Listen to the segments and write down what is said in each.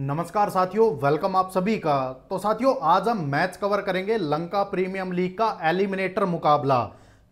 नमस्कार साथियों, वेलकम आप सभी का। तो साथियों, आज हम मैच कवर करेंगे लंका प्रीमियम लीग का एलिमिनेटर मुकाबला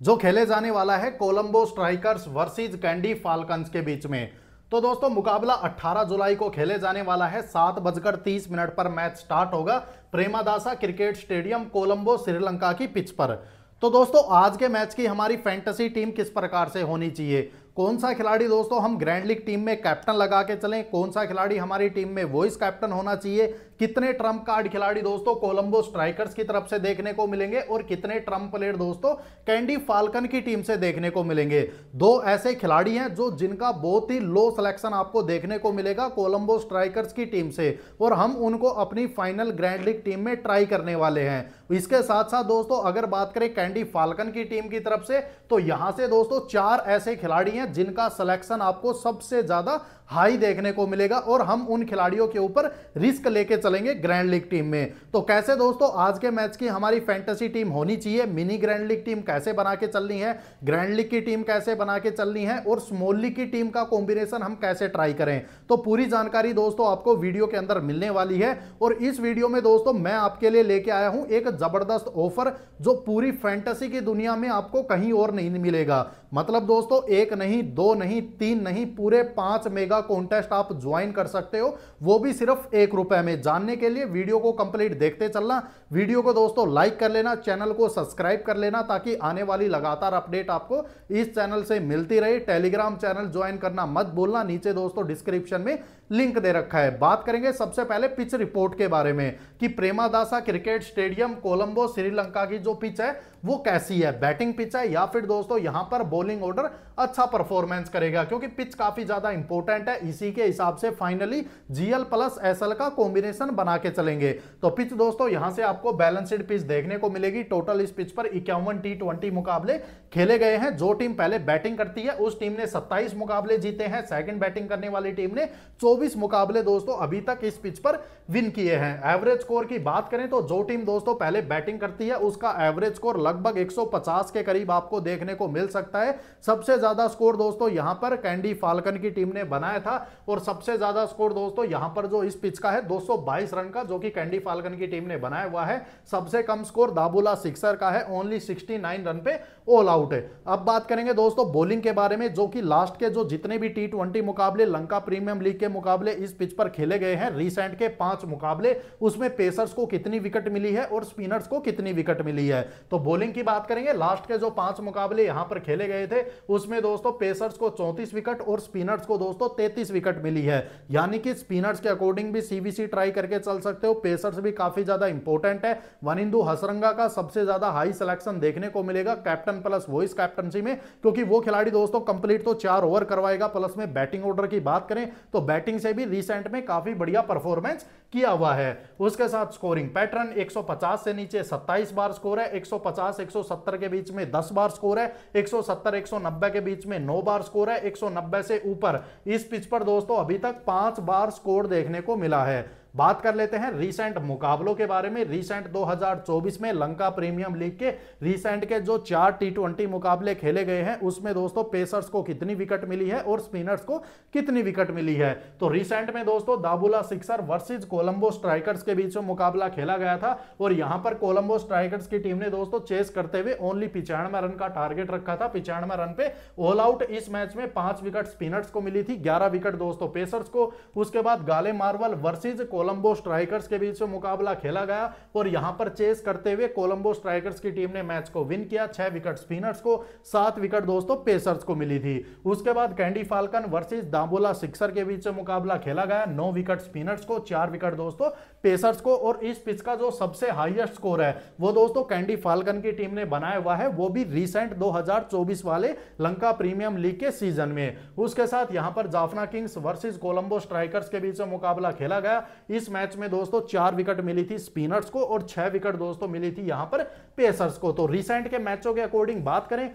जो खेले जाने वाला है Colombo strikers versus Kandy falcons के बीच में। तो दोस्तों, मुकाबला 18 जुलाई को खेले जाने वाला है। 7:30 पर मैच स्टार्ट होगा प्रेमादासा क्रिकेट स्टेडियम कोलंबो श्रीलंका की पिच पर। तो दोस्तों, आज के मैच की हमारी फैंटेसी टीम किस प्रकार से होनी चाहिए, कौन सा खिलाड़ी दोस्तों हम ग्रैंड लीग टीम में कैप्टन लगा के चलें, कौन सा खिलाड़ी हमारी टीम में वॉइस कैप्टन होना चाहिए, कितने ट्रम्प कार्ड खिलाड़ी दोस्तों कोलंबो स्ट्राइकर्स की तरफ से देखने को मिलेंगे और कितने ट्रम्प प्लेयर दोस्तों कैंडी फाल्कन की टीम से देखने को मिलेंगे। दो ऐसे खिलाड़ी हैं जो जिनका बहुत ही लो सिलेक्शन आपको देखने को मिलेगा कोलंबो स्ट्राइकर्स की टीम से, और हम उनको अपनी फाइनल ग्रैंड लीग टीम में ट्राई करने वाले हैं। इसके साथ साथ दोस्तों, अगर बात करें कैंडी फाल्कन की टीम की तरफ से, तो यहां से दोस्तों 4 ऐसे खिलाड़ी हैं जिनका सिलेक्शन आपको सबसे ज्यादा हाई देखने को मिलेगा और हम उन खिलाड़ियों के ऊपर रिस्क लेके चलेंगे ग्रैंड लीग टीम में। तो कैसे दोस्तों आज के मैच की हमारी फैंटेसी टीम होनी चाहिए, मिनी ग्रैंड लीग टीम कैसे बना के चलनी है, ग्रैंड लीग की टीम कैसे बना के चलनी है और स्मॉल लीग की टीम का कॉम्बिनेशन हम कैसे ट्राई करें, तो पूरी जानकारी दोस्तों आपको वीडियो के अंदर मिलने वाली है। और इस वीडियो में दोस्तों मैं आपके लिए लेके आया हूं एक जबरदस्त ऑफर जो पूरी फैंटेसी की दुनिया में आपको कहीं और नहीं मिलेगा। मतलब दोस्तों, 1 नहीं 2 नहीं 3 नहीं पूरे 5 मेगा कॉन्टेस्ट आप ज्वाइन कर सकते हो, वो भी सिर्फ 1 रुपए में। जानने के लिए वीडियो को कंप्लीट देखते चलना, वीडियो को दोस्तों लाइक कर लेना, चैनल को सब्सक्राइब कर लेना ताकि आने वाली लगातार अपडेट आपको इस चैनल से मिलती रहे। टेलीग्राम चैनल ज्वाइन करना मत भूलना, नीचे दोस्तों डिस्क्रिप्शन में लिंक दे रखा है। बात करेंगे सबसे पहले पिच रिपोर्ट के बारे में कि प्रेमादासा क्रिकेट स्टेडियम कोलंबो श्रीलंका की जो पिच है वो कैसी है, बैटिंग पिच है या फिर दोस्तों यहां पर बॉलिंग ऑर्डर अच्छा परफॉर्मेंस करेगा, क्योंकि पिच काफी ज्यादा इंपॉर्टेंट है। इसी के हिसाब से फाइनली जीएल प्लस एसएल का कॉम्बिनेशन बना के चलेंगे। तो पिच दोस्तों यहां से आपको बैलेंस्ड पिच देखने को मिलेगी। टोटल इस पिच पर 51 T20 मुकाबले खेले गए हैं। जो टीम पहले बैटिंग करती है उस टीम ने 27 मुकाबले जीते हैं, सेकंड बैटिंग करने वाली टीम ने 24 मुकाबले दोस्तों अभी तक इस पिच पर विन किए हैं। एवरेज स्कोर की बात करें तो जो टीम दोस्तों पहले बैटिंग करती है उसका एवरेज स्कोर लगभग 150 के करीब आपको देखने को मिल सकता है। सबसे ज्यादा स्कोर दोस्तों यहां पर कैंडी फाल्कन की टीम ने बनाया था और सबसे ज्यादा स्कोर दोस्तों यहां पर जो इस पिच का है 222 रन का, जो कि कैंडी फाल्कन की टीम ने बनाया हुआ है। सबसे कम स्कोर दाबुला सिक्सर का है, ओनली 69 रन पे ऑल आउट है। अब बात करेंगे दोस्तों बॉलिंग के बारे में, जो कि लास्ट के जो जितने भी T20 मुकाबले लंका प्रीमियम लीग के मुकाबले इस पिच पर खेले गए हैं, रिसेंट के 5 मुकाबले, उसमें पेसर्स को कितनी विकेट मिली है और स्पिनर्स को कितनी विकेट मिली है। तो बॉलिंग की बात करेंगे, लास्ट के जो 5 मुकाबले यहां पर खेले गए थे उसमें दोस्तों पेसर्स को 34 विकेट और स्पिनर्स को दोस्तों 33 विकेट मिली है। यानी कि स्पिनर्स के अकॉर्डिंग भी सीबीसी ट्राई करके चल सकते हो, पेसर्स भी काफी ज्यादा इंपॉर्टेंट है। वनिंदु हसरंगा का सबसे ज्यादा हाई सिलेक्शन देखने को मिलेगा कैप्टन प्लस वॉइस कैप्टनसी में, क्योंकि वो खिलाड़ी दोस्तों कंप्लीट तो 4 ओवर करवाएगा, प्लस में बैटिंग ऑर्डर की बात करें तो बैटिंग से भी रिसेंट में काफी बढ़िया परफॉर्मेंस किया हुआ है। उसके साथ स्कोरिंग पैटर्न 150 से नीचे 27 बार स्कोर है, 150-170 के बीच में 10 बार स्कोर है, 170-190 के बीच में 9 बार स्कोर है, 190 से ऊपर इस पिच पर दोस्तों अभी तक 5 बार स्कोर देखने को मिला है। बात कर लेते हैं रीसेंट मुकाबलों के बारे में। रीसेंट 2024 में लंका प्रीमियम लीग के रीसेंट के जो 4 T20 मुकाबले खेले गए हैं उसमें दोस्तों पेसर्स को कितनी विकेट मिली है और स्पिनर्स को कितनी विकेट मिली है। तो रीसेंट में दोस्तों Dambulla Sixer versus Colombo Strikers के बीच में मुकाबला खेला गया था और यहां पर कोलंबो स्ट्राइकर्स की टीम ने दोस्तों चेस करते हुए ओनली 95 रन का टारगेट रखा था। 95 रन पे ऑल आउट इस मैच में 5 विकेट स्पिनर्स को मिली थी, 11 विकेट दोस्तों पेसर्स को। उसके बाद गाले मार्वल वर्सेज कोलंबो स्ट्राइकर्स के बीच में मुकाबला खेला गया और यहां पर चेस करते हुए कोलंबो स्ट्राइकर्स की टीम ने मैच को विन किया। 6 विकेट स्पिनर्स को, 7 विकेट दोस्तों पेसर्स को मिली थी। उसके बाद Kandy Falcon versus Dambulla Sixer के बीच में मुकाबला खेला गया। 9 विकेट स्पिनर्स को, 4 विकेट दोस्तों पेसर्स को और इस पिच का जो सबसे हाईएस्ट स्कोर है वो दोस्तों कैंडी फाल्कन की टीम ने बनाया हुआ है, वो भी रिसेंट 2024 वाले लंका प्रीमियम लीग के सीजन में। उसके साथ यहां पर Jaffna Kings versus Colombo Strikers के बीच में मुकाबला खेला गया। इस मैच में दोस्तों 4 विकेट मिली थी स्पिनर्स को और 6 विकेट दोस्तों मिली थी यहां पर पेसर्स को। तो रिसेंट के मैचों के अकॉर्डिंग बात करें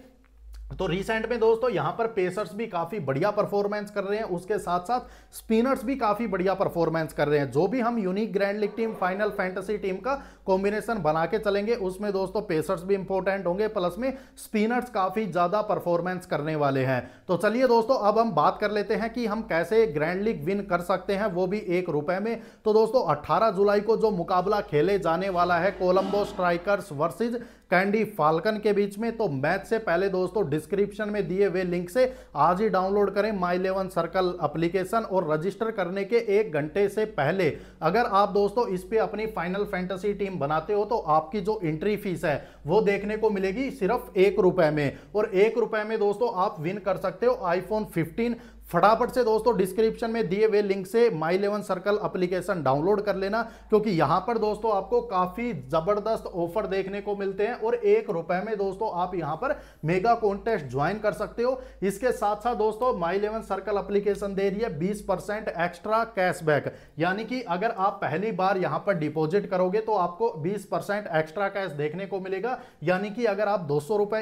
तो रिसेंट में दोस्तों यहां पर पेसर्स भी काफी बढ़िया परफॉर्मेंस कर रहे हैं, उसके साथ साथ स्पिनर्स भी काफी बढ़िया परफॉर्मेंस कर रहे हैं। जो भी हम unique grand league team, final fantasy team का कॉम्बिनेशन बना के चलेंगे उसमें दोस्तों पेसर्स भी इंपॉर्टेंट होंगे, प्लस में स्पिनर्स काफी ज्यादा परफॉर्मेंस करने वाले हैं। तो चलिए दोस्तों अब हम बात कर लेते हैं कि हम कैसे ग्रैंड लीग विन कर सकते हैं, वो भी ₹1 में। तो दोस्तों 18 जुलाई को जो मुकाबला खेले जाने वाला है Colombo Strikers versus Kandy falcon के बीच में, तो मैच से पहले दोस्तों डिस्क्रिप्शन में दिए हुए लिंक से आज ही डाउनलोड करें My11Circle एप्लीकेशन और रजिस्टर करने के 1 घंटे से पहले अगर आप दोस्तों इस पे अपनी फाइनल फैंटेसी टीम बनाते हो तो आपकी जो एंट्री फीस है वो देखने को मिलेगी सिर्फ ₹1 में, और ₹1 में दोस्तों आप विन कर सकते हो iPhone 15। फटाफट से दोस्तों डिस्क्रिप्शन में दिए हुए लिंक से My11Circle एप्लीकेशन डाउनलोड कर लेना, क्योंकि यहां पर दोस्तों आपको काफी जबरदस्त ऑफर देखने को मिलते हैं और ₹1 में दोस्तों आप यहां पर मेगा कॉन्टेस्ट ज्वाइन कर सकते हो। इसके साथ साथ दोस्तों My11Circle एप्लीकेशन दे रही है 20% एक्स्ट्रा कैशबैक, यानी कि अगर आप पहली बार यहां पर डिपॉजिट करोगे तो आपको 20% एक्स्ट्रा कैश देखने को मिलेगा, यानी कि अगर आप ₹200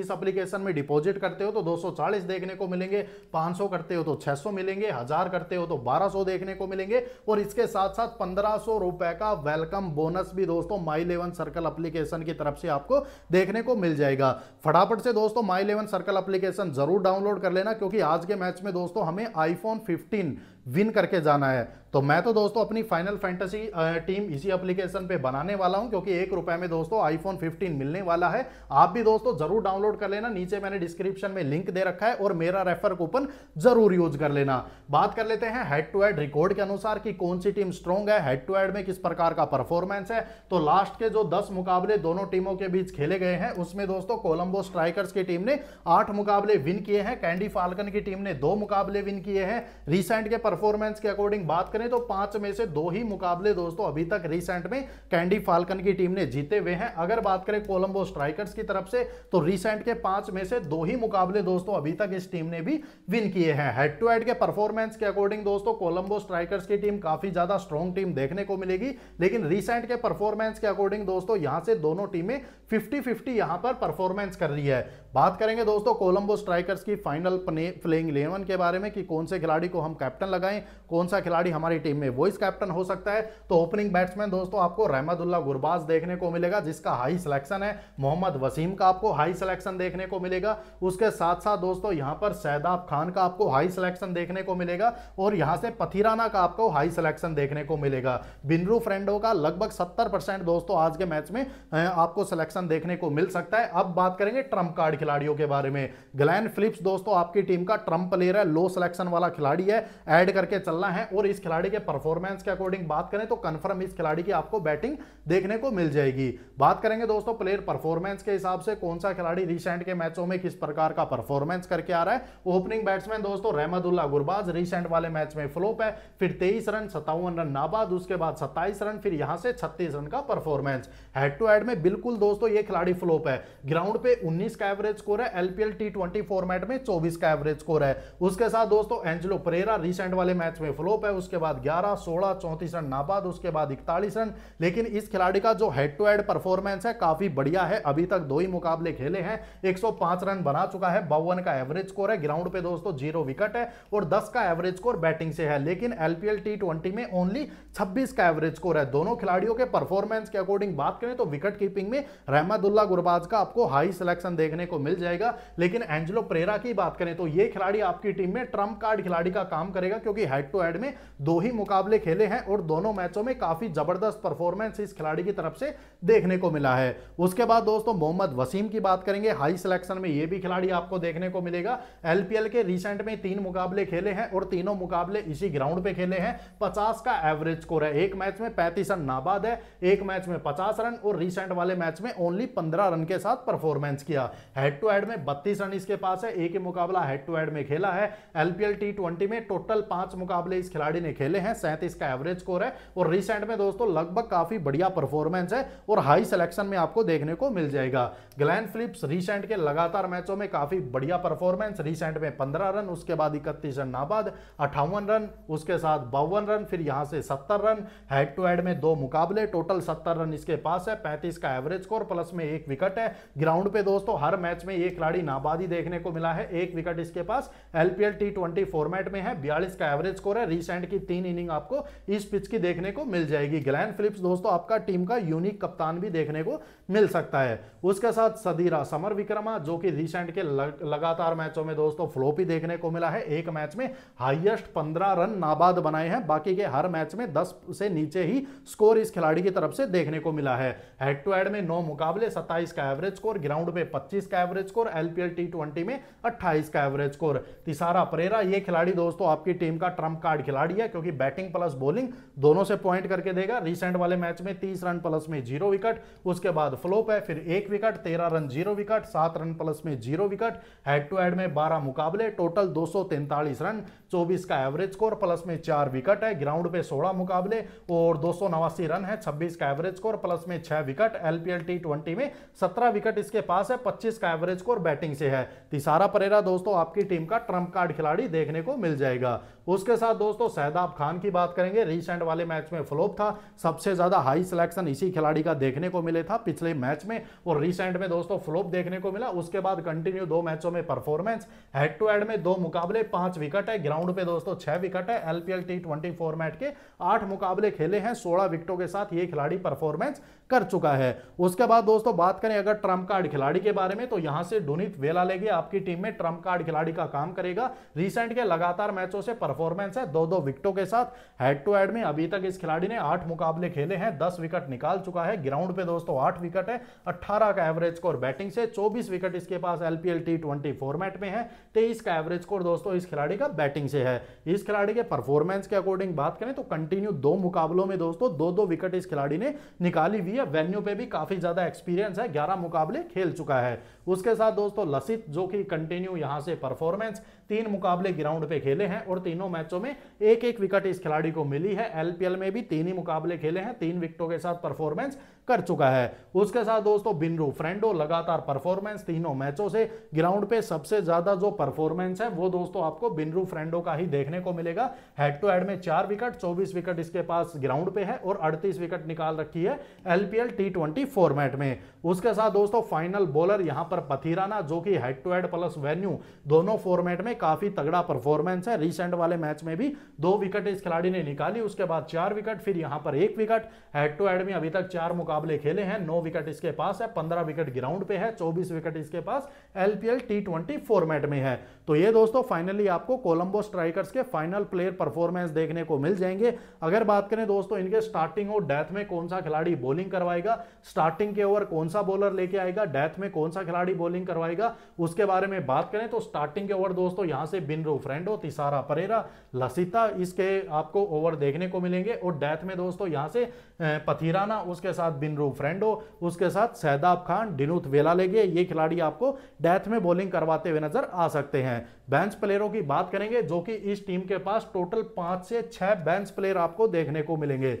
इस एप्लीकेशन में डिपॉजिट करते हो तो 240 देखने को मिलेंगे, 500 करते हो तो 600 मिलेंगे, 1000 करते हो तो 1200 देखने को मिलेंगे, और इसके साथ साथ ₹1500 का वेलकम बोनस भी दोस्तों My11Circle एप्लीकेशन की तरफ से आपको देखने को मिल जाएगा। फटाफट से दोस्तों My11Circle एप्लीकेशन जरूर डाउनलोड कर लेना, क्योंकि आज के मैच में दोस्तों हमें iPhone 15 विन करके जाना है। तो मैं तो दोस्तों अपनी फाइनल फैंटेसी टीम इसी एप्लीकेशन पे बनाने वाला हूं, क्योंकि ₹1 में दोस्तों iPhone 15 मिलने वाला है। आप भी दोस्तों जरूर डाउनलोड कर लेना, नीचे मैंने डिस्क्रिप्शन में लिंक दे रखा है, और मेरा रेफर कूपन जरूर यूज कर लेना। बात कर लेते हैं हेड टू हेड रिकॉर्ड के अनुसार कि कौन सी टीम स्ट्रॉन्ग है, हेड टू हेड में किस प्रकार का परफॉर्मेंस है। तो लास्ट के जो 10 मुकाबले दोनों टीमों के बीच खेले गए हैं उसमें दोस्तों कोलंबो स्ट्राइकर्स की टीम ने 8 मुकाबले विन किए हैं, कैंडी फाल्कन की टीम ने 2 मुकाबले विन किए हैं। रिसेंट के परफॉर्मेंस के अकॉर्डिंग बात करें तो 5 में से 2 ही मुकाबले दोस्तों अभी तक रिसेंट में कैंडी फाल्कन की टीम ने जीते हुए हैं। अगर बात करें कोलंबो स्ट्राइकर्स की तरफ से तो रिसेंट के 5 में से 2 ही मुकाबले दोस्तों अभी तक इस टीम ने भी विन किए हैं। हेड टू हेड के परफॉर्मेंस के अकॉर्डिंग दोस्तों कोलंबो स्ट्राइकर्स की टीम काफी ज्यादा स्ट्रॉन्ग टीम देखने को मिलेगी, लेकिन रिसेंट के परफॉर्मेंस के अकॉर्डिंग दोस्तों यहां से दोनों टीमें 50-50 यहां पर परफॉर्मेंस कर रही है। बात करेंगे दोस्तों कोलंबो स्ट्राइकर्स की फाइनल प्लेइंग 11 के बारे में कि कौन से खिलाड़ी को हम कैप्टन लगाएं, कौन सा खिलाड़ी हमारी टीम में वॉइस कैप्टन हो सकता है। तो ओपनिंग बैट्समैन दोस्तों आपको रहमतुल्लाह गुरबाज देखने को मिलेगा जिसका हाई सिलेक्शन है, मोहम्मद वसीम का आपको हाई सिलेक्शन देखने को मिलेगा, उसके साथ साथ दोस्तों यहां पर सहदाब खान का आपको हाई सिलेक्शन देखने को मिलेगा, और यहां से पथिराना का आपको हाई सिलेक्शन देखने को मिलेगा। बिनरू फेर्नांडो का लगभग 70% दोस्तों आज के मैच में आपको सिलेक्शन देखने को मिल सकता है। अब बात करेंगे ट्रम्प कार्ड खिलाड़ियों के बारे में। ग्लेन फिलिप्स दोस्तों आपकी टीम का ट्रम्प प्लेयर है, लो सिलेक्शन वाला खिलाड़ी है, ऐड करके चलना है, और इस खिलाड़ी के परफॉर्मेंस के अकॉर्डिंग बात करें तो कंफर्म इस खिलाड़ी की आपको बैटिंग देखने को मिल जाएगी। बात करेंगे दोस्तों प्लेयर परफॉर्मेंस के हिसाब से कौन सा खिलाड़ी रिसेंट के मैचों में किस प्रकार का परफॉर्मेंस करके आ रहा है। ओपनिंग बैट्समैन दोस्तों रहमतुल्लाह गुरबाज रिसेंट वाले मैच में फ्लॉप है, फिर 23 रन, 57 रन नाबाद, उसके बाद 27 रन, फिर यहां से 36 रन का परफॉर्मेंस। हेड टू हेड में बिल्कुल दोस्तों ये खिलाड़ी फ्लॉप है। ग्राउंड पे 19 का एवरेज स्कोर है, LPL T20 फॉर्मेट में 24 का एवरेज स्कोर है। उसके साथ दोस्तों एंजेलो परेरा रिसेंट वाले मैच में फ्लॉप है, उसके बाद 11, 16, 34 रन नाबाद, उसके बाद 41 रन। लेकिन इस खिलाड़ी का जो हेड टू हेड परफॉर्मेंस है काफी बढ़िया है, अभी तक 2 ही मुकाबले खेले हैं, 105 रन बना चुका है, 52 का एवरेज स्कोर है, ग्राउंड पे दोस्तों 0 विकेट है, और 10 का एवरेज स्कोर बैटिंग से है। लेकिन LPL T20 में ओनली 26 का एवरेज स्कोर है। दोनों खिलाड़ियों के परफॉर्मेंस के अकॉर्डिंग बात करें तो विकेट कीपिंग में रहमतुल्लाह गुरबाज का आपको हाई सिलेक्शन देखने को मिल जाएगा, लेकिन एंजेलो परेरा की बात करें तो यह खिलाड़ी आपकी टीम में ट्रम्प कार्ड खिलाड़ी का काम करेगा, क्योंकि हेड टू हेड में 2 ही मुकाबले खेले हैं और दोनों मैचों में काफी जबरदस्त परफॉर्मेंस इस खिलाड़ी की तरफ से देखने को मिला है। उसके बाद दोस्तों मोहम्मद वसीम की बात करेंगे, हाई सिलेक्शन में यह भी खिलाड़ी आपको देखने को मिलेगा। LPL के रिसेंट में 3 मुकाबले खेले हैं और तीनों मुकाबले इसी ग्राउंड पे खेले हैं, 50 का एवरेज स्कोर है, एक मैच में 35 रन नाबाद है, एक मैच में 50 रन, और रिसेंट वाले मैच में ओनली 15 रन के साथ परफॉर्मेंस किया। हेड टू हेड में 32 रन इसके पास है, एक ही मुकाबला हेड टू हेड में खेला है। LPL T20 में टोटल 5 मुकाबले इस खिलाड़ी ने खेले हैं, 37 का एवरेज स्कोर है, और रिसेंट में दोस्तों लगभग काफी बढ़िया परफॉर्मेंस है और हाई सिलेक्शन में आपको देखने को मिल जाएगा। ग्लेन फिलिप्स रिसेंट के लगातार मैचों में काफी बढ़िया परफॉर्मेंस, रिसेंट में 15 रन, उसके बाद 31 रन नाबाद, 58 रन, उसके साथ 52 रन, फिर यहां से 70 रन। हेड टू हेड में 2 मुकाबले, टोटल 70 रन इसके पास है, 35 का एवरेज स्कोर, प्लस में 1 विकेट है। ग्राउंड पे दोस्तों हर मैच मैच में ये खिलाड़ी नाबादी देखने को मिला है। एक विकेट इसके पास एलपीएल टी20 फॉर्मेट में है, 42 का एवरेज स्कोर है। रिसेंट की 3 इनिंग आपको इस पिच की देखने को मिल जाएगी। ग्लेन फिलिप्स दोस्तों आपका टीम का यूनिक कप्तान भी देखने को मिल सकता है। उसके साथ सदीरा समर विक्रमा जो कि रिसेंट के लगातार मैचों में दोस्तों फ्लॉप ही देखने को मिला है। एक मैच में हाईएस्ट 15 रन नाबाद बनाए हैं, बाकी के हर मैच में 10 से नीचे ही स्कोर इस खिलाड़ी की तरफ से देखने को मिला है। हेड टू हेड में 9 मुकाबले 27 का एवरेज स्कोर, ग्राउंड में 25 का एवरेज स्कोर, एलपीएल टी20 में 28 का एवरेज स्कोर। तिसारा परेरा ये खिलाड़ी दोस्तों आपकी टीम का ट्रम्प कार्ड खिलाड़ी है, क्योंकि बैटिंग प्लस बॉलिंग दोनों से पॉइंट करके देगा। रिसेंट वाले मैच में 30 रन प्लस में 0 विकेट, उसके बाद फ्लॉप है, फिर 1 wicket, 13 run 0 wicket, 7 run plus में 0 विकेट। हेड टू हेड में 12 मुकाबले, टोटल 243 रन, 24 का एवरेज स्कोर, प्लस में 4 विकेट है। ग्राउंड पे 16 मुकाबले और 289 रन है, 26 का एवरेज स्कोर, प्लस में 6 विकेट। एलपीएल टी20 में 17 विकेट इसके पास है, 25 का एवरेज स्कोर बैटिंग से है। तिसारा परेरा दोस्तों आपकी टीम का ट्रम्प कार्ड खिलाड़ी देखने को मिल जाएगा। उसके साथ दोस्तों सहदाब खान की बात करेंगे, रिसेंट वाले मैच में फ्लॉप था, सबसे ज्यादा हाई सिलेक्शन इसी खिलाड़ी का देखने को मिले था पिछले मैच में, और रिसेंट में दोस्तों फ्लॉप देखने को मिला। उसके बाद कंटिन्यू 2 मैचों में परफॉर्मेंस, हेड टू हेड में 2 मुकाबले 5 विकेट है, ग्राउंड पे दोस्तों 6 विकेट है। एलपीएल टी20 फॉर्मेट के 8 मुकाबले खेले हैं, 16 विकेटों के साथ ये खिलाड़ी परफॉर्मेंस कर चुका है। उसके बाद दोस्तों बात करें अगर ट्रम्प कार्ड खिलाड़ी के बारे में, तो यहां से डुनिथ वेलालेगे आपकी टीम में ट्रम्प कार्ड खिलाड़ी का काम करेगा। रिसेंट के लगातार मैचों से परफॉर्मेंस है, 2-2 विकेटों के साथ। हेड टू हेड में अभी तक इस खिलाड़ी ने 8 मुकाबले खेले हैं, 10 विकेट निकाल चुका है। ग्राउंड पे दोस्तों 8 विकेट है, 18 का एवरेज स्कोर बैटिंग से, 24 विकेट इसके पास एलपीएल टी20 फॉर्मेट में है, 23 का एवरेज स्कोर दोस्तों इस खिलाड़ी का बैटिंग से है। इस खिलाड़ी के परफॉर्मेंस के अकॉर्डिंग बात करें तो कंटिन्यू 2 मुकाबलों में दोस्तों 2-2 विकेट इस खिलाड़ी ने निकाली हुई है। वेन्यू पे भी काफी ज्यादा एक्सपीरियंस है, 11 मुकाबले खेल चुका है। उसके साथ दोस्तों लसित जो कि कंटिन्यू यहां से परफॉर्मेंस, 3 मुकाबले ग्राउंड पे खेले हैं और तीनों मैचों में 1-1 विकेट इस खिलाड़ी को मिली है। एलपीएल में भी 3 ही मुकाबले खेले हैं, 3 विकेटों के साथ परफॉर्मेंस कर चुका है। उसके साथ दोस्तों बिनरू फ्रेंडो लगातार परफॉर्मेंस तीनों मैचों से, ग्राउंड पे सबसे ज्यादा जो परफॉर्मेंस है वो दोस्तों आपको बिनरू फ्रेंडो का ही देखने को मिलेगा। हेड टू हेड में 4 विकेट, 24 विकेट इसके पास ग्राउंड पे है और 38 विकेट निकाल रखी है एलपीएल टी20 फॉर्मेट में। उसके साथ दोस्तों फाइनल बॉलर यहां पर पथिराना जो कि head to head plus venue दोनों फॉर्मेट में काफी तगड़ा परफॉर्मेंस है। रिसेंट वाले मैच में भी 2 विकेट इस खिलाड़ी ने निकाली, उसके बाद 4 विकेट, फिर यहां पर 1 विकेट। हेड टू हेड में अभी तक 4 मुकाबले खेले हैं, 9 विकेट इसके पास है, 15 विकेट ग्राउंड पे है, 24 विकेट इसके पास एलपीएल टी20 फॉर्मेट में है। तो ये दोस्तों फाइनली आपको कोलंबो स्ट्राइकर्स के फाइनल प्लेयर परफॉर्मेंस देखने को मिल जाएंगे। अगर बात करें दोस्तों इनके स्टार्टिंग और डेथ में कौन सा खिलाड़ी बॉलिंग करवाएगा, स्टार्टिंग के ओवर कौन सा बॉलर लेके आएगा, डेथ में कौन सा खिलाड़ी बॉलिंग करवाएगा, उसके बारे में बात करें तो स्टार्टिंग के ओवर दोस्तों यहां से बिनरू फ्रेंडो, तिसारा परेरा, लसिता इसके आपको ओवर देखने को मिलेंगे और डेथ में दोस्तों यहां से पथिराना, उसके साथ बिनरू फ्रेंडो, उसके साथ सहदाब खान, डिनुथ वेलालेगे ये खिलाड़ी आपको डेथ में बॉलिंग करवाते हुए नजर आ सकते हैं। बेंच प्लेयरों की बात करेंगे जो कि इस टीम के पास टोटल 5 से 6 बेंच प्लेयर आपको देखने को मिलेंगे।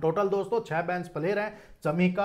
टोटल दोस्तों 6 बेंच प्लेयर हैं। चमीका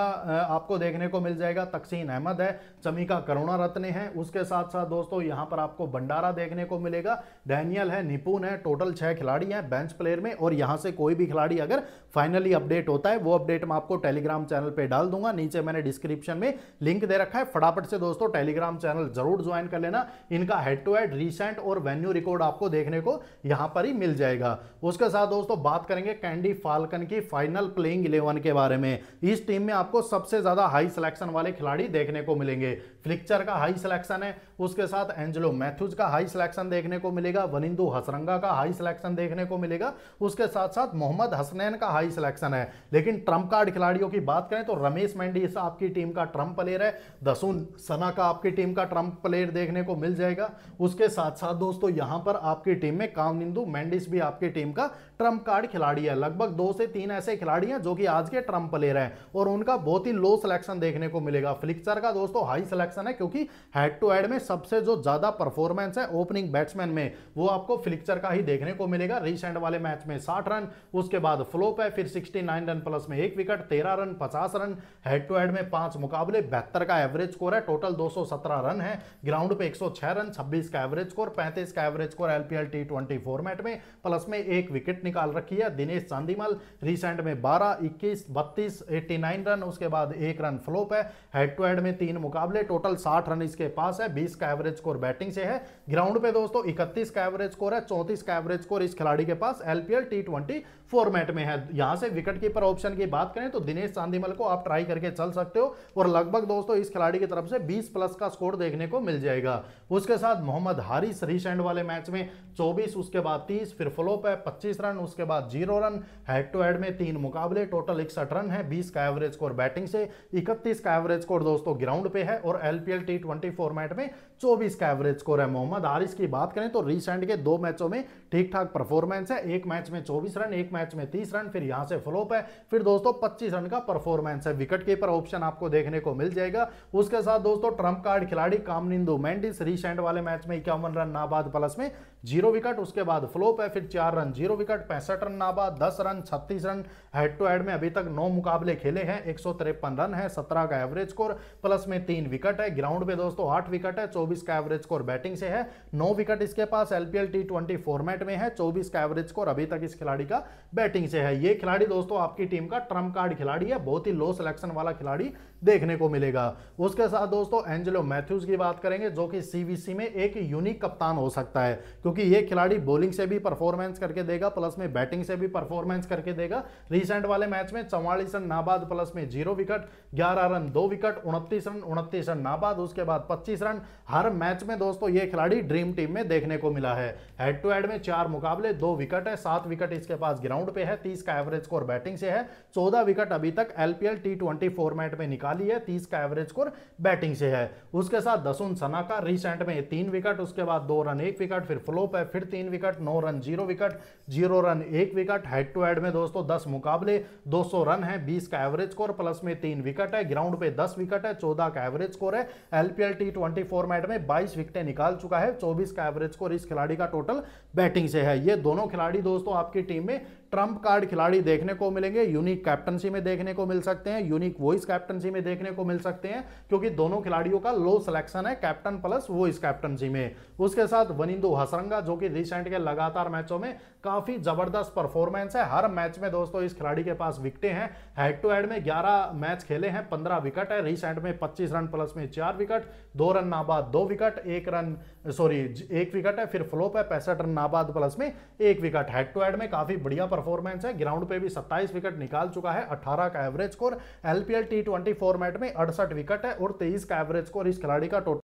आपको देखने को मिल जाएगा, तकसीन अहमद है, चमीका करुणा रत्ने हैं, उसके साथ साथ दोस्तों यहां पर आपको भंडारा देखने को मिलेगा, डैनियल है, निपुण है। टोटल 6 खिलाड़ी हैं बेंच प्लेयर में और यहां से कोई भी खिलाड़ी अगर फाइनली अपडेट होता है वो अपडेट मैं आपको टेलीग्राम चैनल पर डाल दूंगा। नीचे मैंने डिस्क्रिप्शन में लिंक दे रखा है, फटाफट से दोस्तों टेलीग्राम चैनल जरूर ज्वाइन कर लेना। इनका हेड टू हेड, रिसेंट और वेन्यू रिकॉर्ड आपको देखने को यहाँ पर ही मिल जाएगा। उसके साथ दोस्तों बात करेंगे कैंडी फाल्कन की फाइनल प्लेइंग 11 के बारे में। इस टीम में आपको सबसे ज्यादा हाई सिलेक्शन वाले खिलाड़ी देखने को मिलेंगे। फ्लिक्चर का हाई सिलेक्शन है, उसके साथ एंजेलो मैथ्यूज का हाई सिलेक्शन देखने को मिलेगा, वनिंदु हसरंगा का हाई सिलेक्शन देखने को मिलेगा, उसके साथ साथ मोहम्मद हसनैन का हाई सिलेक्शन है। लेकिन ट्रम्प कार्ड खिलाड़ियों की बात करें तो रमेश मेंडिस आपकी टीम का ट्रम्प प्लेयर है, दसून शनाका आपकी टीम का ट्रम्प प्लेयर देखने को मिल जाएगा। उसके साथ साथ दोस्तों यहां पर आपकी टीम में कामिंदू मेंडिस भी आपकी टीम का ट्रम्प कार्ड खिलाड़ी है। लगभग 2 से 3 ऐसे खिलाड़ी हैं जो कि आज के ट्रम्प प्लेयर हैं और उनका बहुत ही लो सिलेक्शन देखने को मिलेगा। फ्लिक्चर का दोस्तों हाई सिलेक्शन है क्योंकि हेड टू हेड में सबसे जो ज्यादा परफॉर्मेंस है ओपनिंग बैट्समैन में वो आपको फ्लिक्चर का ही देखने को मिलेगा। रिसेंट वाले मैच में 60 रन, उसके बाद फ्लॉप है, फिर 69 रन प्लस में 1 wicket, 13 run, 50 run. Head to head में 5 मुकाबले, 72 का एवरेज स्कोर है, टोटल 217 रन है, ग्राउंड पे 106 रन, 26 का एवरेज स्कोर, 35 का एवरेज स्कोर एलपीएल टी20 फॉर्मेट में, प्लस में 1 विकेट निकाल रखी है। दिनेश चांदीमल रिसेंट में 12, 21, 32, 89 रन, उसके बाद 1 रन फ्लॉप है। हेड टू हेड में 3 मुकाबले, टोटल टोटल 60 रन इसके पास है, 20 का एवरेज स्कोर बैटिंग से है। ग्राउंड पे दोस्तों 31 का एवरेज स्कोर है, 34 का एवरेज स्कोर इस खिलाड़ी के पास एलपीएल T20 फॉर्मेट में है। यहां से विकेट कीपर ऑप्शन की बात करें तो दिनेश चांदीमल को आप ट्राई करके चल सकते हो और लगभग दोस्तों इस खिलाड़ी की तरफ से 20 प्लस का स्कोर देखने को मिल जाएगा। उसके साथ मोहम्मद हारिस रीसेंट वाले मैच में 24, उसके बाद 30, फिर फ्लॉप है 25 रन, उसके बाद 0 रन। हेड टू हेड में 3 मुकाबले टोटल 61 रन है, 20 का एवरेज स्कोर बैटिंग से, 31 का एवरेज स्कोर दोस्तों ग्राउंड पे है और एलपीएल T20 फॉर्मेट में 24 का एवरेज स्कोर है। मोहम्मद हारिस की बात करें तो रीसेंट के 2 मैचों में ठीक ठाक परफॉर्मेंस है, एक मैच में 24 रन, एक मैच में 30 रन, फिर यहां से फ्लॉप है, फिर दोस्तों 25 रन का परफॉर्मेंस है। विकेट कीपर ऑप्शन आपको देखने को मिल जाएगा। उसके साथ दोस्तों ट्रम्प कार्ड खिलाड़ी कामिंदा मेंडिस रीसेंट वाले मैच में 51 रन नाबाद प्लस में 0 विकेट, उसके बाद फ्लॉप है, फिर 4 रन 0 विकेट, 65 रन नाबाद, 10 run 36 run. Head to head में अभी तक 9 मुकाबले खेले हैं, 153 रन है, 17 का एवरेज स्कोर प्लस में 3 विकेट है। ग्राउंड पे दोस्तों 8 विकेट है, 24 का एवरेज स्कोर बैटिंग से है, 9 विकेट इसके पास एलपीएल T20 फॉर्मेट में है, 24 का एवरेज स्कोर अभी तक इस खिलाड़ी का बैटिंग से है। ये खिलाड़ी दोस्तों आपकी टीम का ट्रम्प कार्ड खिलाड़ी है, बहुत ही लो सिलेक्शन वाला खिलाड़ी देखने को मिलेगा। उसके साथ दोस्तों एंजेलो मैथ्यूज की बात करेंगे जो कि CVC में एक यूनिक कप्तान हो सकता है क्योंकि ये खिलाड़ी बॉलिंग से भी परफॉर्मेंस करके देगा प्लस में बैटिंग से भी परफॉर्मेंस करके देगा। रीसेंट वाले मैच में 44 रन नाबाद प्लस में 0 विकेट, 11 रन 2 विकेट, 29 रन नाबाद, उसके बाद 25 रन। हर मैच में दोस्तों ये खिलाड़ी ड्रीम टीम में देखने को मिला है। हेड टू हेड में 4 मुकाबले 2 विकेट है, 7 विकेट इसके पास ग्राउंड पे है, 30 का एवरेज स्कोर बैटिंग से है, 14 विकेट अभी तक एलपीएल T20 फॉर्मेट में निकाली है, 30 का एवरेज स्कोर बैटिंग से है। उसके साथ दसुन सनाका रिसेंट में 3 विकेट, उसके बाद 2 रन 1 विकेट, फिर फ्लॉप है, फिर 3 wicket, 9 run 0 wicket, 0 run 1 wicket. Head to head में दोस्तों 10 मुकाबले 200 रन है, 20 का एवरेज स्कोर प्लस में 3 विकेट है, ग्राउंड पे 10 विकेट है, 14 का एवरेज स्कोर है। एलपीएल T20 फॉर्मेट में 22 विकेटें निकाल चुका है, 24 का एवरेज स्कोर इस खिलाड़ी का टोटल बैटिंग से है। ये दोनों खिलाड़ी दोस्तों आपकी टीम में ट्रम्प कार्ड खिलाड़ी देखने को मिलेंगे, यूनिक कैप्टनसी में देखने को मिल सकते हैं, यूनिक वॉइस कैप्टनसी में देखने को मिल सकते हैं क्योंकि दोनों खिलाड़ियों का लो सिलेक्शन है कैप्टन प्लस वॉइस कैप्टनसी में। उसके साथ वनिंदु हसरंगा जो कि रिसेंट के लगातार मैचों में काफी जबरदस्त परफॉर्मेंस है, हर मैच में दोस्तों इस खिलाड़ी के पास विकेटें हैं। हेड टू हेड में 11 मैच खेले हैं, 15 विकेट है, रिसेंट में 25 रन प्लस में 4 विकेट, 2 रन नाबाद 2 विकेट, 1 विकेट है, फिर फ्लॉप है, 65 रन नाबाद प्लस में 1 विकेट। हेड टू हेड में काफी बढ़िया परफॉर्मेंस है, ग्राउंड पे भी 27 विकेट निकाल चुका है, 18 का average score, LPL T20 format में 68 विकेट है और 23 का एवरेज स्कोर इस खिलाड़ी का टोटल।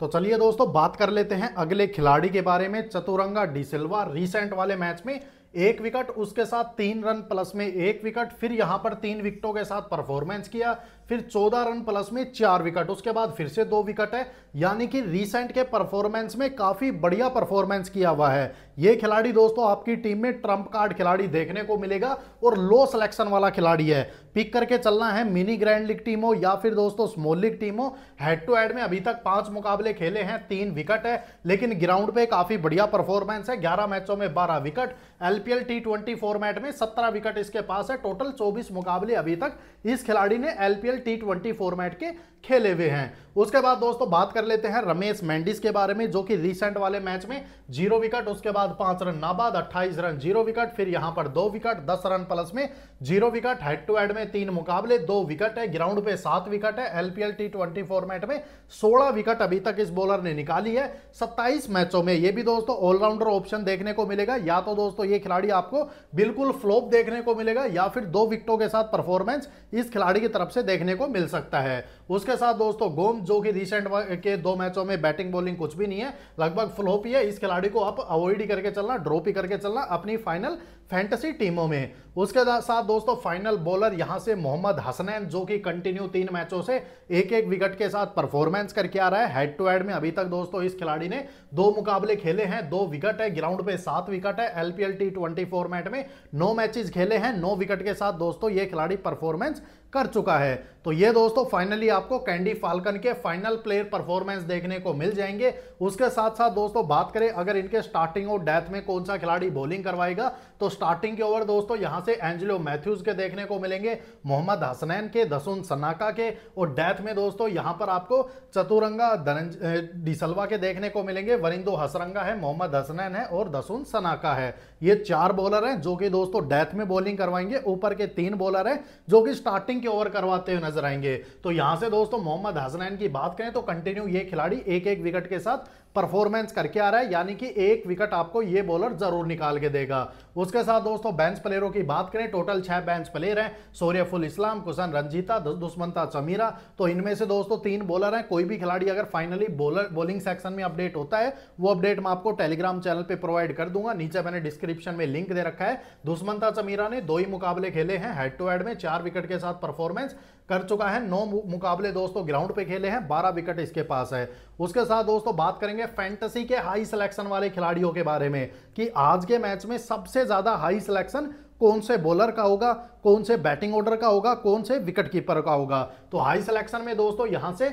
तो चलिए दोस्तों बात कर लेते हैं अगले खिलाड़ी के बारे में, चतुरंगा डी सिल्वा। रिसेंट वाले मैच में 1 विकेट, उसके साथ 3 रन प्लस में 1 विकेट, फिर यहां पर 3 विकेटों के साथ परफॉर्मेंस किया, फिर 14 रन प्लस में 4 विकेट, उसके बाद फिर से 2 विकेट है। यानी कि रिसेंट के परफॉर्मेंस में काफी बढ़िया परफॉर्मेंस किया हुआ है। ये खिलाड़ी दोस्तों आपकी टीम में ट्रम्प कार्ड खिलाड़ी देखने को मिलेगा और लो सिलेक्शन वाला खिलाड़ी है। पिक करके चलना है, मिनी ग्रैंड लीग टीम हो या फिर दोस्तों स्मॉल लीग टीम हो। हेड टू हेड में अभी तक 5 मुकाबले खेले हैं, 3 विकेट है, लेकिन ग्राउंड पे काफी बढ़िया परफॉर्मेंस है, 11 मैचों में 12 विकेट। एलपीएल T20 फॉर्मेट में 17 विकेट इसके पास है, टोटल 24 मुकाबले अभी तक इस खिलाड़ी ने एलपीएल T20 फॉर्मेट के खेले हुए हैं। उसके बाद दोस्तों बात कर लेते हैं रमेश मेंडिस के बारे में जो कि रिसेंट वाले मैच में 0 विकेट, उसके बाद 5 रन नाबाद, 28 रन 0 विकेट, फिर यहां पर 2 विकेट, 10 रन प्लस में 0 विकेट। हेड टू हेड में 3 मुकाबले 2 विकेट है, ग्राउंड पे 7 विकेट है। एलपीएल T20 फॉर्मेट में 16 विकेट अभी तक इस बॉलर ने निकाली है 27 मैचों में। यह भी दोस्तों ऑलराउंडर ऑप्शन देखने को मिलेगा, या तो दोस्तों ये खिलाड़ी आपको बिल्कुल फ्लॉप देखने को मिलेगा या फिर 2 विकेटों के साथ परफॉर्मेंस इस खिलाड़ी की तरफ से देखने को मिल सकता है। उसके साथ दोस्तों गोम जो कि रिसेंट के 2 मैचों में बैटिंग बॉलिंग कुछ भी नहीं है, लगभग फ्लॉप ही है, इस खिलाड़ी को आप अवॉइड ही करके चलना, ड्रॉप ही करके चलना अपनी फाइनल फैंटेसी टीमों में। उसके साथ दोस्तों फाइनल बॉलर यहां से मोहम्मद हसनैन जो कि कंटिन्यू 3 मैचों से 1-1 विकेट के साथ परफॉर्मेंस करके आ रहा है। हेड टू हेड में अभी तक दोस्तों इस खिलाड़ी ने 2 मुकाबले खेले हैं, 2 विकेट है, ग्राउंड पे 7 विकेट है। एलपीएल T20 फॉर्मेट में 9 मैचेस खेले हैं, 9 विकेट के साथ दोस्तों ये खिलाड़ी परफॉर्मेंस कर चुका है। तो ये दोस्तों फाइनली आपको कैंडी फाल्कन के फाइनल प्लेयर परफॉर्मेंस देखने को मिल जाएंगे। उसके साथ साथ दोस्तों बात करें अगर इनके स्टार्टिंग और डेथ में कौन सा खिलाड़ी बॉलिंग करवाएगा तो स्टार्टिंग के ओवर दोस्तों यहां से एंजेलो मैथ्यूज के देखने को मिलेंगे, मोहम्मद हसनैन के, दसुन सनाका के, और डेथ में दोस्तों यहां पर आपको चतुरंगा डी सिल्वा के देखने को मिलेंगे। वनिंदु हसरंगा है, मोहम्मद हसनैन है और दसुन सनाका है। ये चार बॉलर हैं जो कि दोस्तों डेथ में बॉलिंग करवाएंगे। ऊपर के तीन बॉलर हैं जो कि स्टार्टिंग के ओवर करवाते हुए नजर आएंगे। तो यहां से दोस्तों मोहम्मद हसनैन की बात करें तो कंटिन्यू ये खिलाड़ी एक एक विकेट के साथ परफॉर्मेंस करके आ रहा है, यानी कि एक विकेट आपको ये बॉलर जरूर निकाल के देगा। उसके साथ दोस्तों बेंच प्लेयरों की बात करें, टोटल 6 बेंच प्लेयर हैं, सोर्यफुल इस्लाम, कुसन रंजीता, दुष्मंता चमीरा। तो इनमें से दोस्तों तीन बॉलर हैं। कोई भी खिलाड़ी अगर फाइनली बॉलिंग सेक्शन में अपडेट होता है, वो अपडेट मैं आपको टेलीग्राम चैनल पर प्रोवाइड कर दूंगा। नीचे मैंने डिस्क्रिप्शन में लिंक दे रखा है। दुष्मंता चमीरा ने 2 ही मुकाबले खेले हैं हेड टू हेड में, 4 विकेट के साथ परफॉर्मेंस कर चुका है। 9 मुकाबले दोस्तों ग्राउंड पे खेले हैं, 12 विकेट इसके पास है। उसके साथ दोस्तों बात करेंगे फैंटेसी के हाई सिलेक्शन वाले खिलाड़ियों के बारे में कि आज के मैच में सबसे ज्यादा हाई सिलेक्शन कौन से बॉलर का होगा, कौन से बैटिंग ऑर्डर का होगा, कौन से विकेट कीपर का होगा। तो हाई सिलेक्शन में दोस्तों यहां से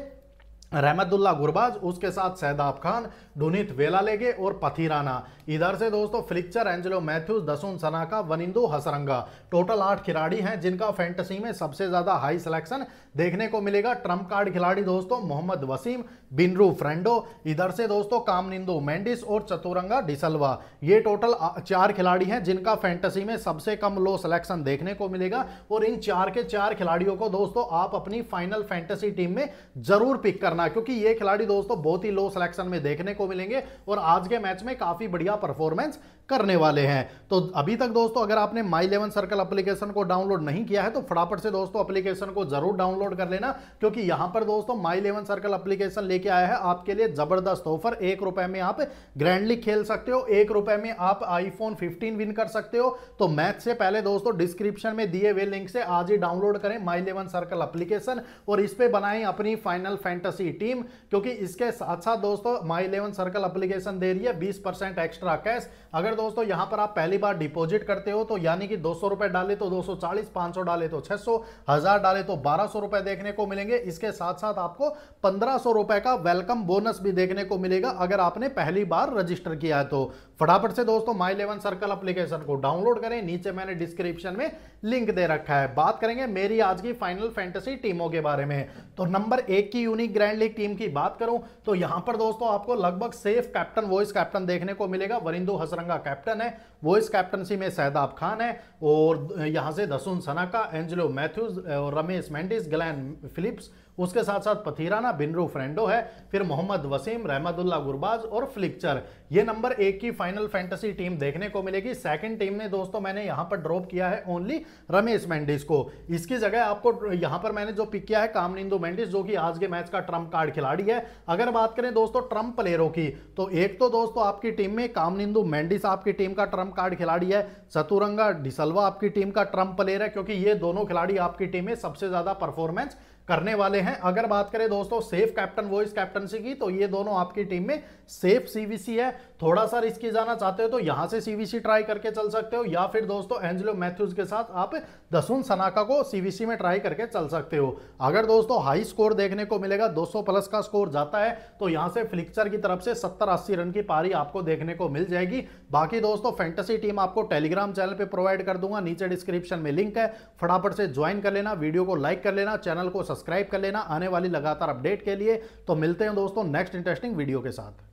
रहमतुल्लाह गुरबाज, उसके साथ सहदाब खान, दुनित वेलालेगे और पथिराना। इधर से दोस्तों फ्लिक्चर, एंजेलो मैथ्यूज, दसुन सनाका, वनिंदु हसरंगा, टोटल 8 खिलाड़ी हैं जिनका फैंटेसी में सबसे ज़्यादा हाई सिलेक्शन देखने को मिलेगा। ट्रम्प कार्ड खिलाड़ी दोस्तों मोहम्मद वसीम, बिनरू फ्रेंडो, इधर से दोस्तों कामनिंदो मेंडिस और चतुरंगा डी सिल्वा। ये टोटल 4 खिलाड़ी हैं जिनका फैंटेसी में सबसे कम लो सिलेक्शन देखने को मिलेगा। और इन 4 के 4 खिलाड़ियों को दोस्तों आप अपनी फाइनल फैंटेसी टीम में जरूर पिक करना, क्योंकि ये खिलाड़ी दोस्तों बहुत ही लो सिलेक्शन में देखने को मिलेंगे और आज के मैच में काफी बढ़िया परफॉर्मेंस करने वाले हैं। तो अभी तक दोस्तों अगर आपने My11Circle एप्लीकेशन को डाउनलोड नहीं किया है तो फटाफट से दोस्तों एप्लीकेशन को जरूर डाउनलोड कर लेना, क्योंकि यहां पर दोस्तों My11Circle एप्लीकेशन लेके आया है आपके लिए जबरदस्त ऑफर। ₹1 में आप ग्रैंड लीग खेल सकते हो, ₹1 में आप iPhone 15 विन कर सकते हो। तो मैच से पहले दोस्तों डिस्क्रिप्शन में दिए हुए लिंक से आज ही डाउनलोड करें My11Circle एप्लीकेशन और इस पे बनाएं अपनी फाइनल फैंटेसी टीम, क्योंकि इसके साथ साथ दोस्तों My11Circle एप्लीकेशन दे रही है 20% एक्स्ट्रा कैश। अगर दोस्तों यहां पर आप पहली बार डिपॉजिट करते हो तो यानी कि 200 रुपए डाले तो 240, 500 डाले तो 600, 1000 डाले तो 1200 रुपए देखने को मिलेंगे। इसके साथ साथ आपको 1500 रुपए का वेलकम बोनस भी देखने को मिलेगा अगर आपने पहली बार रजिस्टर किया है। तो फटाफट से दोस्तों My11Circle एप्लीकेशन को डाउनलोड करें, नीचे मैंने डिस्क्रिप्शन में लिंक दे रखा है। बात करेंगे मेरी आज की फाइनल फैंटेसी टीमों के बारे में। तो नंबर 1 की यूनिक ग्रैंड लीग टीम की बात करूं तो यहां पर दोस्तों आपको लगभग सेफ कैप्टन वॉइस कैप्टन देखने को मिलेगा। वनिंदु हसरंगा कैप्टन है, वॉइस कैप्टनसी में सहदाब खान है और यहां से दसुन सनाका, एंजेलो मैथ्यूज, रमेश मेंडिस, ग्लैन फिलिप्स, उसके साथ साथ पथिराना, बिनरू फ्रेंडो है, फिर मोहम्मद वसीम, रहमतुल्लाह गुरबाज और फ्लिक्चर। ये नंबर 1 की फाइनल फैंटेसी टीम देखने को मिलेगी। सेकंड टीम में दोस्तों मैंने यहां पर ड्रॉप किया है ओनली रमेश मेंडिस को। इसकी जगह आपको यहां पर मैंने जो पिक किया है कामनिंदो मेंडिस, जो कि आज के मैच का ट्रम्प कार्ड खिलाड़ी है। अगर बात करें दोस्तों ट्रम्प प्लेयरों की तो एक तो दोस्तों आपकी टीम में कामनिंदो मेंडिस आपकी टीम का ट्रम्प कार्ड खिलाड़ी है, चतुरंगा डी सिल्वा आपकी टीम का ट्रम्प प्लेयर है, क्योंकि ये दोनों खिलाड़ी आपकी टीम में सबसे ज्यादा परफॉर्मेंस करने वाले हैं। अगर बात करें दोस्तों सेफ कैप्टन वॉइस कैप्टनसी की तो ये दोनों आपकी टीम में सेफ सीवीसी है। थोड़ा सा रिस्की जाना चाहते हो तो यहां से सीवीसी ट्राई करके चल सकते हो, या फिर दोस्तों एंजेलो मैथ्यूज के साथ आप दसुन सनाका को सीवीसी में ट्राई करके चल सकते हो। अगर दोस्तों हाई स्कोर देखने को मिलेगा, 200 प्लस का स्कोर जाता है, तो यहां से फ्लिक्चर की तरफ से 70-80 रन की पारी आपको देखने को मिल जाएगी। बाकी दोस्तों फैंटेसी टीम आपको टेलीग्राम चैनल पर प्रोवाइड कर दूंगा, नीचे डिस्क्रिप्शन में लिंक है, फटाफट से ज्वाइन कर लेना, वीडियो को लाइक कर लेना, चैनल को सब्सक्राइब कर लेना आने वाली लगातार अपडेट के लिए। तो मिलते हैं दोस्तों नेक्स्ट इंटरेस्टिंग वीडियो के साथ।